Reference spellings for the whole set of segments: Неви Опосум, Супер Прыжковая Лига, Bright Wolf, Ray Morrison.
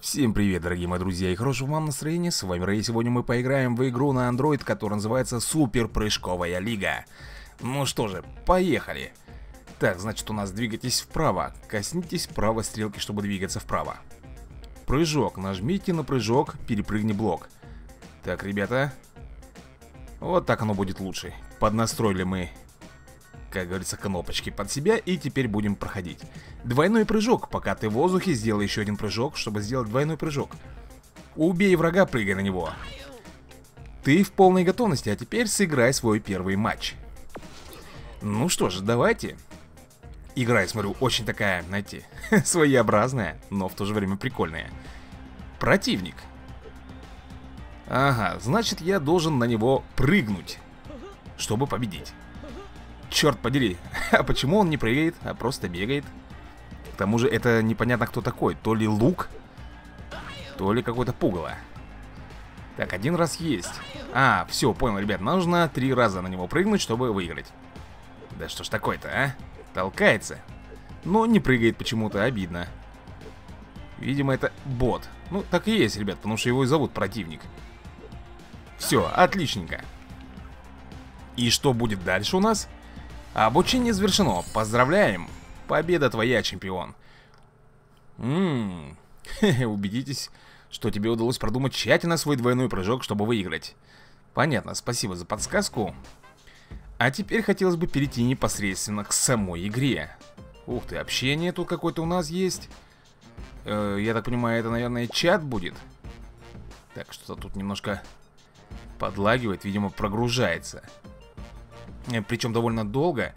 Всем привет, дорогие мои друзья, и хорошего вам настроения, с вами Рэй. Сегодня мы поиграем в игру на Android, которая называется Супер Прыжковая Лига. Ну что же, поехали. Так, значит, у нас двигайтесь вправо, коснитесь правой стрелки, чтобы двигаться вправо. Прыжок, нажмите на прыжок, перепрыгни блок. Так, ребята, вот так оно будет лучше. Поднастроили мы, как говорится, кнопочки под себя, и теперь будем проходить. Двойной прыжок. Пока ты в воздухе, сделай еще один прыжок, чтобы сделать двойной прыжок. Убей врага, прыгай на него. Ты в полной готовности, а теперь сыграй свой первый матч. Ну что же, давайте. Игра, я смотрю, очень такая, знаете, своеобразная, но в то же время прикольная. Противник. Ага, значит, я должен на него прыгнуть, чтобы победить. Черт подери, а почему он не прыгает, а просто бегает? К тому же это непонятно кто такой, то ли лук, то ли какой-то пугало. Так, один раз есть. А, все, понял, ребят, нужно 3 раза на него прыгнуть, чтобы выиграть. Да что ж такое-то, а? Толкается, но не прыгает почему-то, обидно. Видимо, это бот. Ну, так и есть, ребят, потому что его и зовут противник. Все, отличненько. И что будет дальше у нас? Обучение завершено. Поздравляем! Победа твоя, чемпион. Убедитесь, что тебе удалось продумать тщательно свой двойной прыжок, чтобы выиграть. Понятно, спасибо за подсказку. А теперь хотелось бы перейти непосредственно к самой игре. Ух ты, общение тут какое-то у нас есть. Я так понимаю, это, наверное, чат будет. Так, что-то тут немножко подлагивает, видимо, прогружается. Причем довольно долго.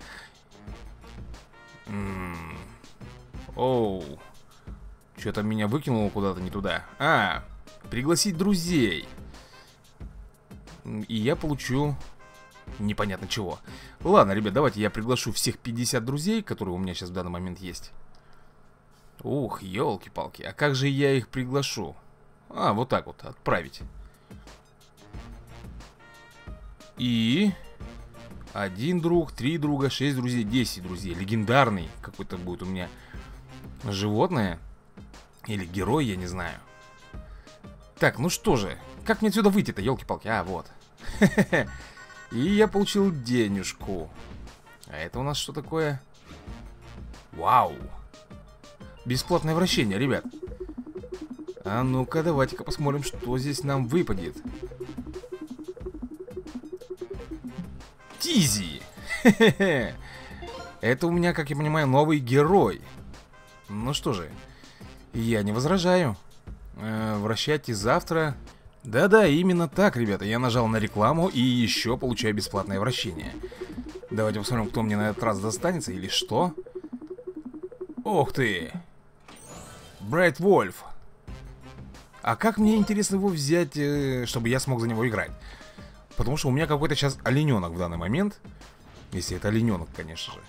Оу. Что-то меня выкинуло куда-то не туда. А, пригласить друзей. И я получу непонятно чего. Ладно, ребят, давайте я приглашу всех 50 друзей, которые у меня сейчас в данный момент есть. Ух, елки-палки. А как же я их приглашу? А, вот так вот, отправить. И... 1 друг, 3 друга, 6 друзей, 10 друзей. Легендарный какой-то будет у меня животное. Или герой, я не знаю. Так, ну что же. Как мне отсюда выйти-то, елки-палки? А, вот. И я получил денежку. А это у нас что такое? Вау. Бесплатное вращение, ребят. А ну-ка, давайте-ка посмотрим, что здесь нам выпадет. Тизи. Это у меня, как я понимаю, новый герой. Ну что же, я не возражаю. Вращайте завтра. Да-да, именно так, ребята. Я нажал на рекламу и еще получаю бесплатное вращение. Давайте посмотрим, кто мне на этот раз достанется или что. Ох ты! Bright Wolf. А как мне интересно его взять, чтобы я смог за него играть? Потому что у меня какой-то сейчас олененок в данный момент. Если это олененок, конечно же.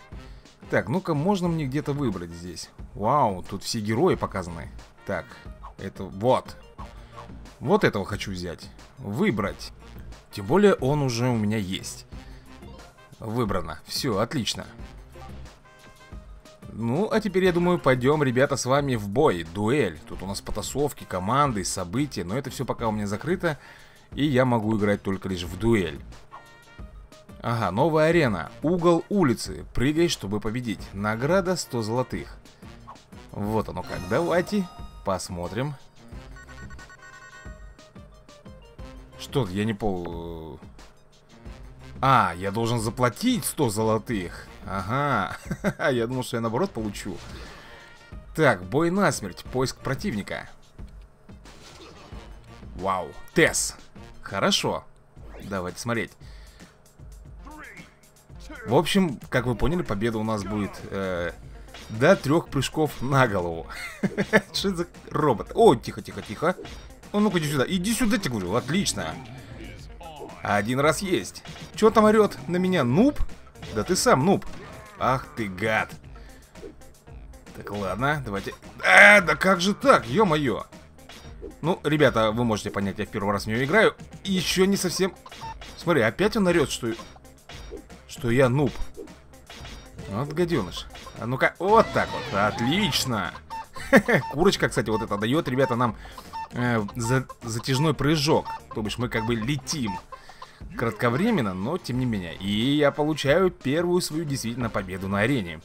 Так, ну-ка, можно мне где-то выбрать здесь? Вау, тут все герои показаны. Так, это вот. Вот этого хочу взять. Выбрать. Тем более он уже у меня есть. Выбрано. Все, отлично. Ну, а теперь, я думаю, пойдем, ребята, с вами в бой. Дуэль. Тут у нас потасовки, команды, события. Но это все пока у меня закрыто. И я могу играть только лишь в дуэль. Ага, новая арена. Угол улицы. Прыгай, чтобы победить. Награда 100 золотых. Вот оно как. Давайте посмотрим. Что-то я не пол... А, я должен заплатить 100 золотых. Ага. Я думал, что я наоборот получу. Так, бой насмерть. Поиск противника. Вау. Тесс. Хорошо. Давайте смотреть. В общем, как вы поняли, победа у нас будет до 3 прыжков на голову. Что это за робот? О, тихо-тихо-тихо. Ну-ка, иди сюда, тебе говорю. Отлично. 1 раз есть. Чё там орёт на меня? Нуб? Да ты сам нуб. Ах ты гад. Так, ладно, давайте. А, да как же так, ё-моё. Ну, ребята, вы можете понять, я в 1 раз в нее играю. Еще не совсем... Смотри, опять он орет, что я нуб. Вот гаденыш. А ну-ка, вот так вот. Отлично. Курочка, кстати, вот это дает, ребята, нам затяжной прыжок. То бишь мы как бы летим кратковременно, но тем не менее. И я получаю первую свою действительно победу на арене.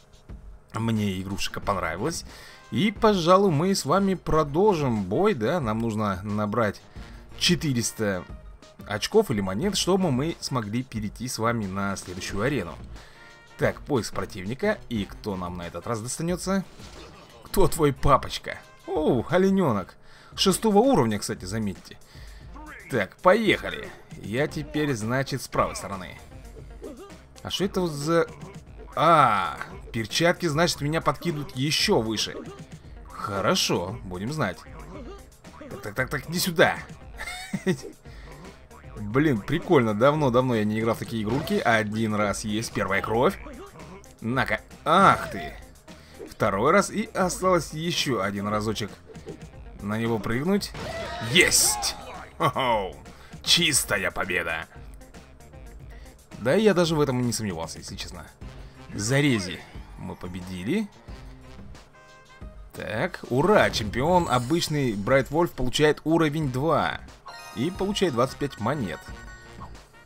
Мне игрушка понравилась. И, пожалуй, мы с вами продолжим бой, да. Нам нужно набрать 400 очков или монет, чтобы мы смогли перейти с вами на следующую арену. Так, поиск противника. И кто нам на этот раз достанется? Кто твой папочка? Оу, олененок. 6-го уровня, кстати, заметьте. Так, поехали. Я теперь, значит, с правой стороны. А что это вот за... А, перчатки, значит, меня подкидывают еще выше. Хорошо, будем знать. Так, иди сюда. Блин, прикольно, давно я не играл в такие игрульки. Один раз есть, первая кровь. На-ка, ах ты. Второй раз, и осталось еще один разочек. На него прыгнуть. Есть! Хо-хоу. Чистая победа. Да, я даже в этом и не сомневался, если честно. Зарези. Мы победили. Так, ура, чемпион. Обычный Bright Wolf получает уровень 2. И получает 25 монет.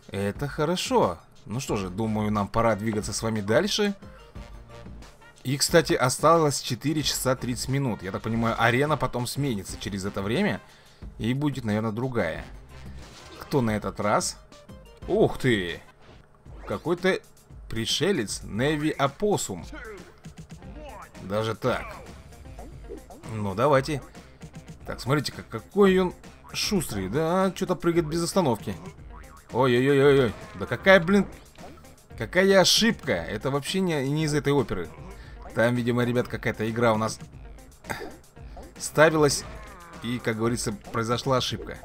Это хорошо. Ну что же, думаю, нам пора двигаться с вами дальше. И, кстати, осталось 4 часа 30 минут. Я так понимаю, арена потом сменится через это время. И будет, наверное, другая. Кто на этот раз? Ух ты! Какой-то пришелец. Неви Опосум. Даже так. Ну, давайте. Так, смотрите-ка, какой он... Шустрый, да, что-то прыгает без остановки. Ой-ой-ой-ой-ой. Да какая, блин, какая ошибка. Это вообще не из этой оперы. Там, видимо, ребят, какая-то игра у нас ставилась. И, как говорится, произошла ошибка.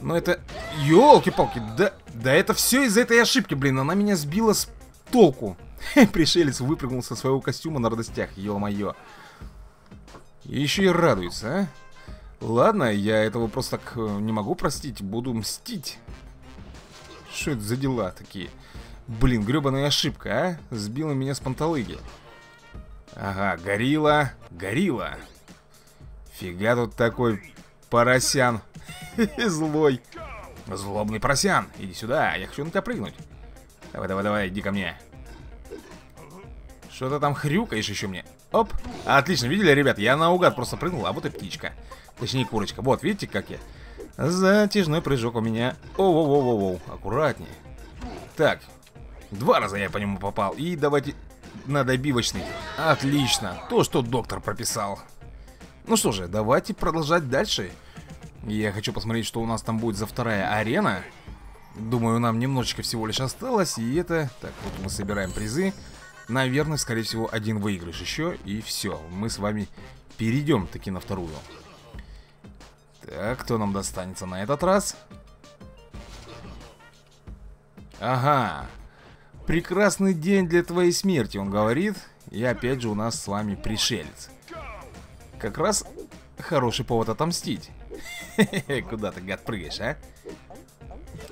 Но это... Ёлки-палки, да это все из-за этой ошибки, блин. Она меня сбила с толку. Пришелец выпрыгнул со своего костюма на радостях, ё-моё. Еще и радуется, а. Ладно, я этого просто так не могу простить. Буду мстить. Что это за дела такие? Блин, гребаная ошибка, а? Сбила меня с панталыги. Ага, горилла. Горилла. Фига тут такой поросян. Злой. Злобный поросян. Иди сюда, я хочу на тебя прыгнуть. Давай, иди ко мне. Что-то там хрюкаешь еще мне. Оп, отлично, видели, ребят? Я наугад просто прыгнул, а вот и птичка. Точнее, курочка. Вот, видите, как я? Затяжной прыжок у меня. Оу-оу-оу-оу-оу. Аккуратнее. Так. 2 раза я по нему попал. И давайте на добивочный. Отлично. То, что доктор прописал. Ну что же, давайте продолжать дальше. Я хочу посмотреть, что у нас там будет за вторая арена. Думаю, нам немножечко всего лишь осталось. И это... Так, вот мы собираем призы. Наверное, скорее всего, один выигрыш еще. И все. Мы с вами перейдем таки на вторую. Так, кто нам достанется на этот раз? Ага. Прекрасный день для твоей смерти, он говорит. И опять же у нас с вами пришелец. Как раз хороший повод отомстить. Куда ты, гад, прыгаешь, а?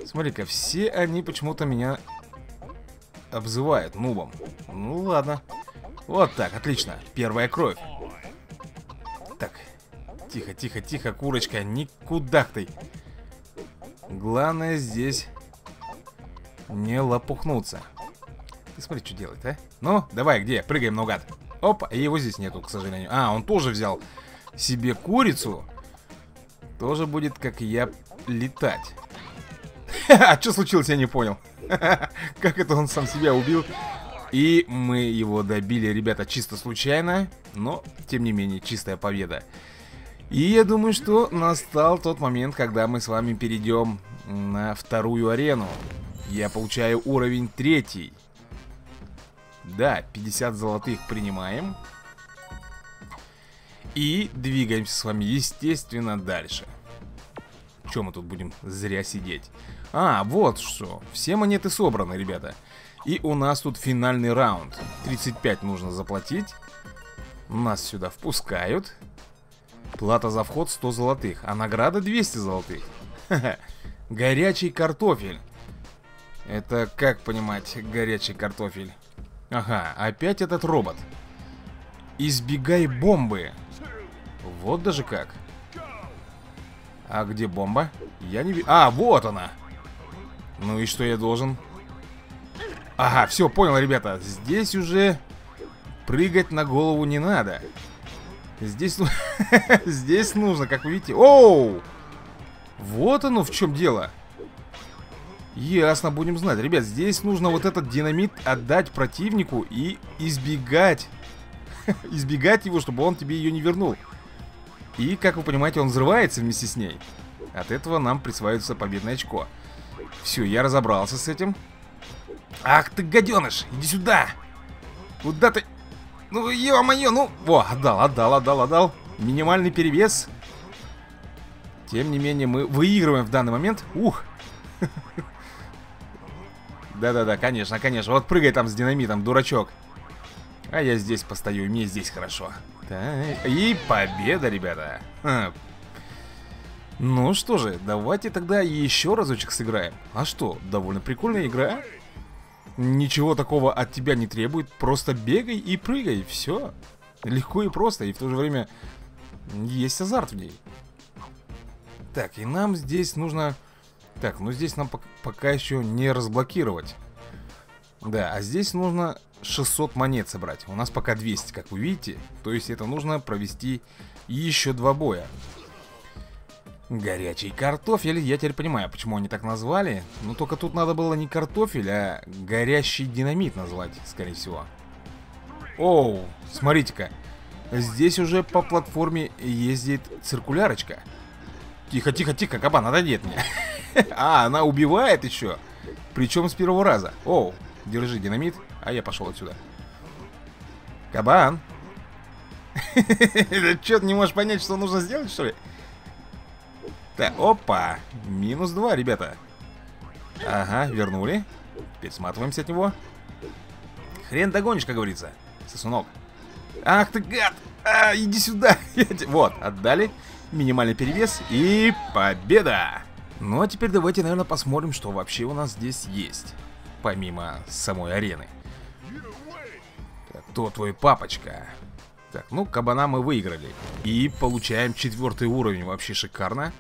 Смотри-ка, все они почему-то меня обзывают нубом. Ну ладно. Вот так, отлично. Первая кровь. Так. Тихо, курочка, никуда ты. Главное здесь не лопухнуться. Ты смотри, что делает, а? Ну, давай, где? Прыгаем наугад. Опа, его здесь нету, к сожалению. А, он тоже взял себе курицу. Тоже будет, как я, летать. А что случилось, я не понял. Как это он сам себя убил? И мы его добили, ребята, чисто случайно. Но, тем не менее, чистая победа. И я думаю, что настал тот момент, когда мы с вами перейдем на вторую арену. Я получаю уровень 3. Да, 50 золотых принимаем. И двигаемся с вами, естественно, дальше. Че мы тут будем зря сидеть? А, вот что. Все монеты собраны, ребята. И у нас тут финальный раунд. 35 нужно заплатить. Нас сюда впускают. Плата за вход 100 золотых, а награда 200 золотых. Горячий картофель. Это как понимать, горячий картофель? Ага, опять этот робот. Избегай бомбы. Вот даже как. А где бомба? Я не вижу. А, вот она. Ну и что я должен? Ага, все, понял, ребята. Здесь уже прыгать на голову не надо. Здесь... Здесь нужно, как вы видите... Оу! Вот оно в чем дело. Ясно, будем знать. Ребят, здесь нужно вот этот динамит отдать противнику и избегать. Избегать его, чтобы он тебе ее не вернул. И, как вы понимаете, он взрывается вместе с ней. От этого нам присваивается победное очко. Все, я разобрался с этим. Ах ты, гаденыш, иди сюда. Куда ты... Ну, ё-моё, ну... Во, отдал. Минимальный перевес. Тем не менее, мы выигрываем в данный момент. Ух! Да-да-да, конечно, конечно. Вот прыгай там с динамитом, дурачок. А я здесь постою, мне здесь хорошо. И победа, ребята. Ну что же, давайте тогда еще разочек сыграем. А что, довольно прикольная игра. Ничего такого от тебя не требует. Просто бегай и прыгай, все. Легко и просто, и в то же время есть азарт в ней. Так, и нам здесь нужно... Так, ну здесь нам пока еще не разблокировать. Да, а здесь нужно 600 монет собрать. У нас пока 200, как вы видите. То есть это нужно провести еще 2 боя. Горячий картофель, я теперь понимаю, почему они так назвали. Но только тут надо было не картофель, а горящий динамит назвать, скорее всего. Оу, смотрите-ка. Здесь уже по платформе ездит циркулярочка. Тихо, кабан, отойди от меня. А, она убивает еще. Причем с первого раза. Оу, держи динамит, а я пошел отсюда. Кабан. Че, ты не можешь понять, что нужно сделать, что ли? Так, опа, минус 2, ребята. Ага, вернули. Теперь сматываемся от него. Хрен догонишь, как говорится, сосунок. Ах ты гад, а, иди сюда. Вот, отдали. Минимальный перевес и победа. Ну а теперь давайте, наверное, посмотрим, что вообще у нас здесь есть. Помимо самой арены. Так, кто твой папочка? Так, ну кабана мы выиграли. И получаем 4-й уровень, вообще шикарно.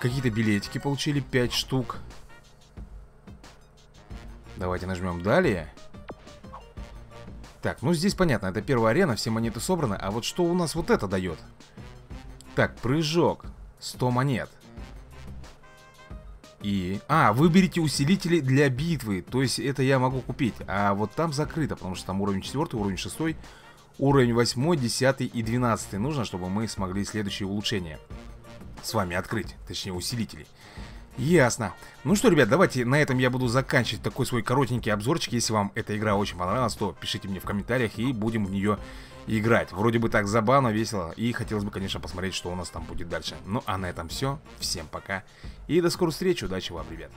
Какие-то билетики получили, 5 штук. Давайте нажмем далее. Так, ну здесь понятно, это первая арена, все монеты собраны. А вот что у нас вот это дает? Так, прыжок, 100 монет. И... А, выберите усилители для битвы. То есть это я могу купить. А вот там закрыто, потому что там уровень 4, уровень 6, уровень 8, 10 и 12 нужно, чтобы мы смогли следующие улучшения с вами открыть, точнее усилителей. Ясно. Ну что, ребят, давайте на этом я буду заканчивать такой свой коротенький обзорчик. Если вам эта игра очень понравилась, то пишите мне в комментариях, и будем в нее играть. Вроде бы так забавно, весело, и хотелось бы, конечно, посмотреть, что у нас там будет дальше. Ну а на этом все. Всем пока и до скорой встречи. Удачи вам, ребят.